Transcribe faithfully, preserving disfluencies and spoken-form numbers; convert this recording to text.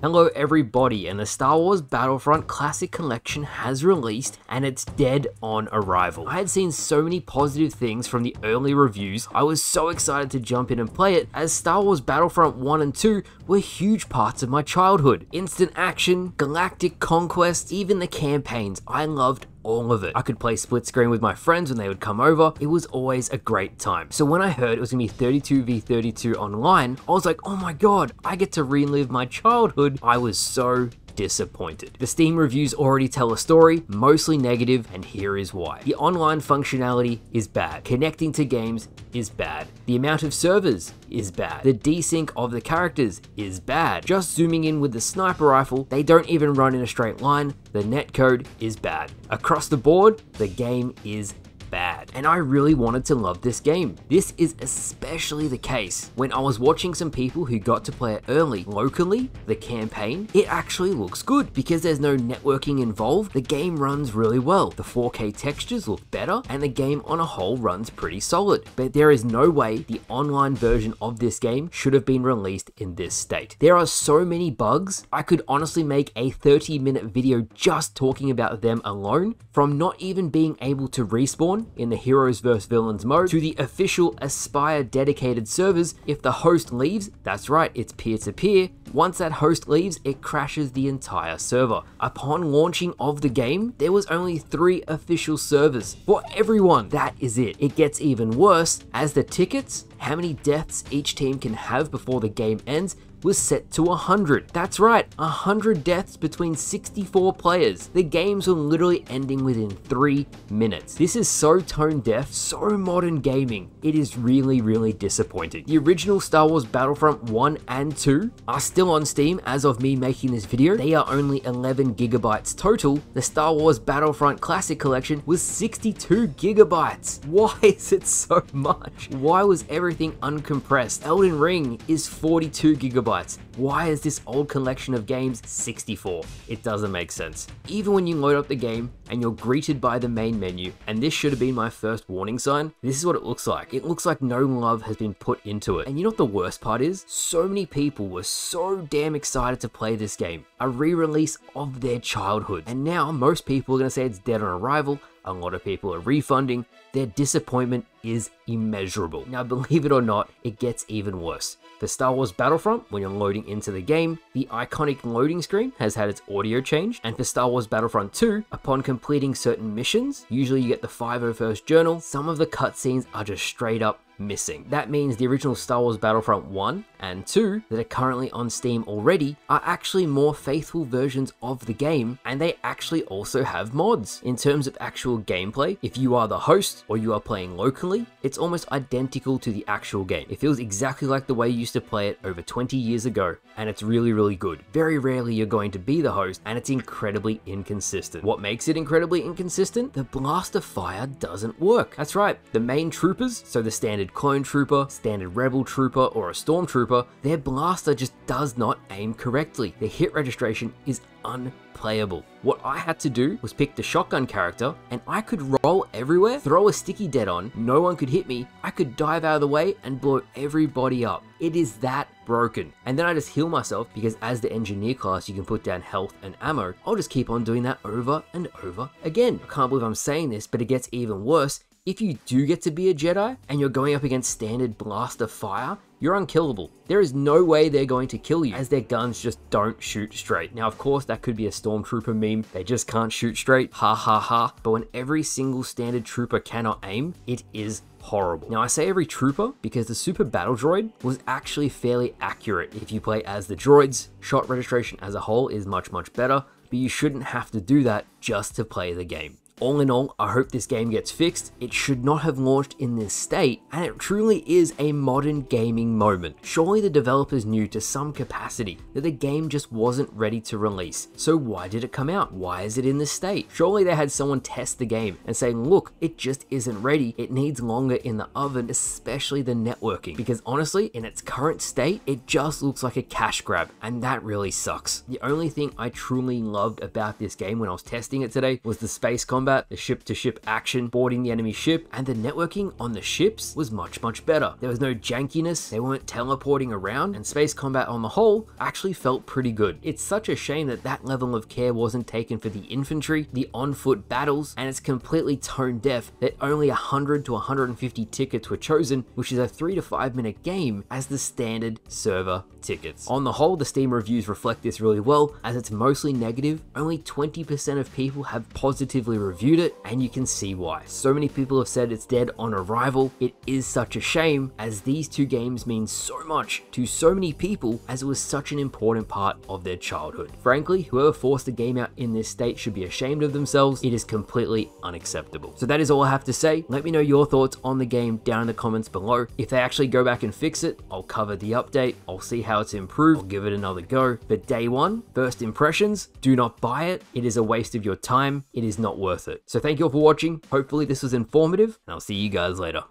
Hello everybody, and the Star Wars Battlefront Classic Collection has released, and it's dead on arrival. I had seen so many positive things from the early reviews, I was so excited to jump in and play it, as Star Wars Battlefront one and two were huge parts of my childhood. Instant action, galactic conquest, even the campaigns, I loved all of it. I could play split screen with my friends when they would come over. It was always a great time. So when I heard it was gonna be thirty-two v thirty-two online, I was like, oh my god, I get to relive my childhood. I was so disappointed. The Steam reviews already tell a story, mostly negative, and here is why. The online functionality is bad. Connecting to games is bad. The amount of servers is bad. The desync of the characters is bad. Just zooming in with the sniper rifle, they don't even run in a straight line. The netcode is bad. Across the board, the game is bad. And I really wanted to love this game. This is especially the case when I was watching some people who got to play it early. Locally, the campaign, it actually looks good because there's no networking involved. The game runs really well. The four K textures look better and the game on a whole runs pretty solid. But there is no way the online version of this game should have been released in this state. There are so many bugs. I could honestly make a thirty minute video just talking about them alone, from not even being able to respawn in the Heroes versus Villains mode, to the official Aspire dedicated servers. If the host leaves, that's right, it's peer-to-peer. Once that host leaves, it crashes the entire server. Upon launching of the game, there was only three official servers for everyone. That is it. It gets even worse as the tickets, how many deaths each team can have before the game ends, was set to one hundred. That's right, one hundred deaths between sixty-four players. The games were literally ending within three minutes. This is so tone deaf, so modern gaming. It is really, really disappointing. The original Star Wars Battlefront one and two are still Still on Steam as of me making this video. They are only eleven gigabytes total. The Star Wars Battlefront Classic Collection was sixty-two gigabytes. Why is it so much? Why was everything uncompressed? Elden Ring is forty-two gigabytes. Why is this old collection of games sixty-four? It doesn't make sense. Even when you load up the game and you're greeted by the main menu, and this should have been my first warning sign, this is what it looks like. It looks like no love has been put into it. And you know what the worst part is? So many people were so So damn excited to play this game, a re-release of their childhood, and now most people are going to say it's dead on arrival. A lot of people are refunding. Their disappointment is immeasurable. Now, believe it or not, it gets even worse. For Star Wars Battlefront, when you're loading into the game, the iconic loading screen has had its audio changed. And for Star Wars Battlefront two, upon completing certain missions, usually you get the five oh first journal, some of the cutscenes are just straight up missing. That means the original Star Wars Battlefront one and two that are currently on Steam already are actually more faithful versions of the game, and they actually also have mods. In terms of actual gameplay, if you are the host or you are playing locally, it's almost identical to the actual game. It feels exactly like the way you used to play it over twenty years ago, and it's really, really good. Very rarely you're going to be the host, and it's incredibly inconsistent. What makes it incredibly inconsistent? The blaster fire doesn't work. That's right, the main troopers, so the standard clone trooper, standard rebel trooper, or a stormtrooper, their blaster just does not aim correctly. Their hit registration is unplayable. What I had to do was pick the shotgun character, and I could roll everywhere, throw a sticky dead on, no one could hit me, I could dive out of the way and blow everybody up. It is that broken. And then I just heal myself, because as the engineer class you can put down health and ammo. I'll just keep on doing that over and over again. I can't believe I'm saying this, but it gets even worse. If you do get to be a Jedi and you're going up against standard blaster fire, you're unkillable. There is no way they're going to kill you, as their guns just don't shoot straight. Now, of course, that could be a stormtrooper meme. They just can't shoot straight, ha ha ha. But when every single standard trooper cannot aim, it is horrible. Now, I say every trooper because the super battle droid was actually fairly accurate. If you play as the droids, shot registration as a whole is much, much better, but you shouldn't have to do that just to play the game. All in all, I hope this game gets fixed. It should not have launched in this state, and it truly is a modern gaming moment. Surely the developers knew to some capacity that the game just wasn't ready to release. So why did it come out? Why is it in this state? Surely they had someone test the game and say, look, it just isn't ready. It needs longer in the oven, especially the networking. Because honestly, in its current state, it just looks like a cash grab, and that really sucks. The only thing I truly loved about this game when I was testing it today was the space combat combat, the ship-to-ship action, boarding the enemy ship, and the networking on the ships was much, much better. There was no jankiness, they weren't teleporting around, and space combat on the whole actually felt pretty good. It's such a shame that that level of care wasn't taken for the infantry, the on-foot battles, and it's completely tone-deaf that only one hundred to one hundred fifty tickets were chosen, which is a three to five minute game, as the standard server tickets. On the whole, the Steam reviews reflect this really well, as it's mostly negative. Only twenty percent of people have positively reviewed it, and you can see why. So many people have said it's dead on arrival. It is such a shame, as these two games mean so much to so many people, as it was such an important part of their childhood. Frankly, whoever forced the game out in this state should be ashamed of themselves. It is completely unacceptable. So that is all I have to say. Let me know your thoughts on the game down in the comments below. If they actually go back and fix it, I'll cover the update, I'll see how it's improved, I'll give it another go. But day one, first impressions, do not buy it. It is a waste of your time. It is not worth it. So thank you all for watching. Hopefully this was informative, and I'll see you guys later.